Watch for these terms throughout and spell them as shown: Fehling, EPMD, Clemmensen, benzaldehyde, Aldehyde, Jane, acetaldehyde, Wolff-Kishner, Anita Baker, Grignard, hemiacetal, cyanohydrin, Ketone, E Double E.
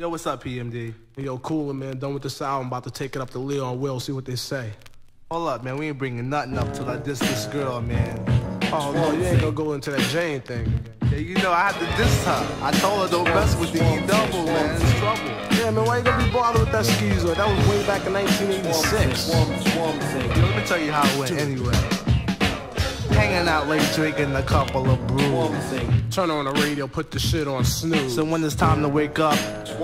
Yo, what's up, EPMD? Yo, coolin', man. Done with this album. About to take it up to Leo and Will, see what they say. Hold up, man. We ain't bringing nothing up till I diss this girl, man. Oh, no, you ain't gonna go into that Jane thing. Yeah, you know, I had to diss her. I told her don't mess with the E-double, man. It's trouble. Yeah, man, why you gonna be bothered with that skeezer? That was way back in 1986. Yo, let me tell you how it went anyway. Hanging out late, drinking a couple of brews. Turn on the radio, put the shit on snooze. So when it's time to wake up,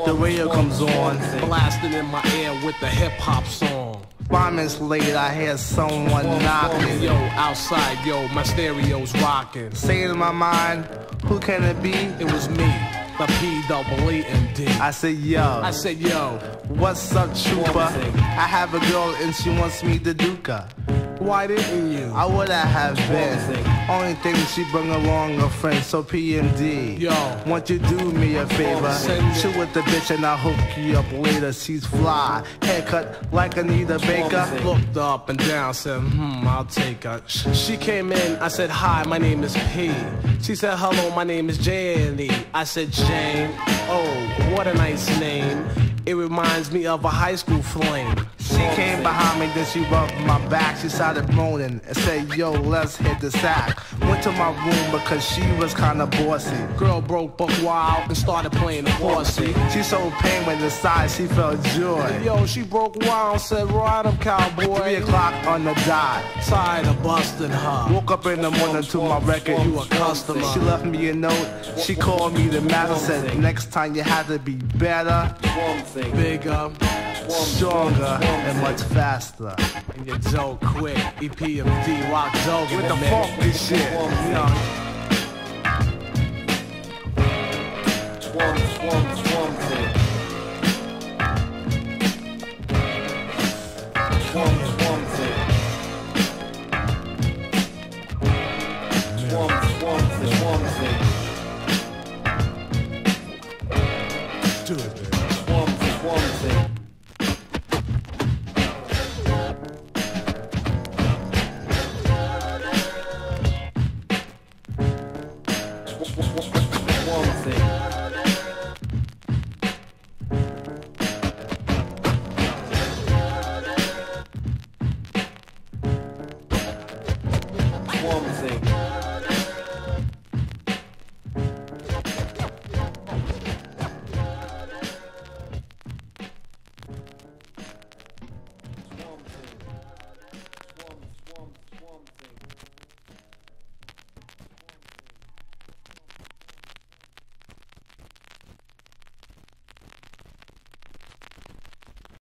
the radio comes on, blasting in my ear with the hip-hop song. 5 minutes later, I hear someone knocking. Yo, outside, yo, my stereo's rocking. Saying in my mind, who can it be? It was me, the PEPMD. I said, yo, what's up, Chupa? I have a girl and she wants me to duke her. Why didn't you? I would have been. Only thing she bring along a friend. So PMD, yo, won't you do me a favor? Shoot with the bitch and I'll hook you up later. She's fly, haircut like Anita Baker. Looked up and down, said, I'll take her. She came in, I said, hi, my name is P. She said, hello, my name is Jane. I said, Jane, oh, what a nice name. It reminds me of a high school flame. She came behind me, then she rubbed my back. She started moaning and said, yo, let's hit the sack. Went to my room because she was kinda bossy. Girl broke buck wild and started playing the horsey. She showed pain when inside she felt joy. Yo, she broke wild and said, ride up, cowboy. 3 o'clock on the dot. Tired of busting her. Woke up in the morning to my record, you a customer. She left me a note, she called me the master. Said, next time you have to be better, bigger, stronger, and much faster. And you're so quick. EPMD walks over with the funky shit. Do it.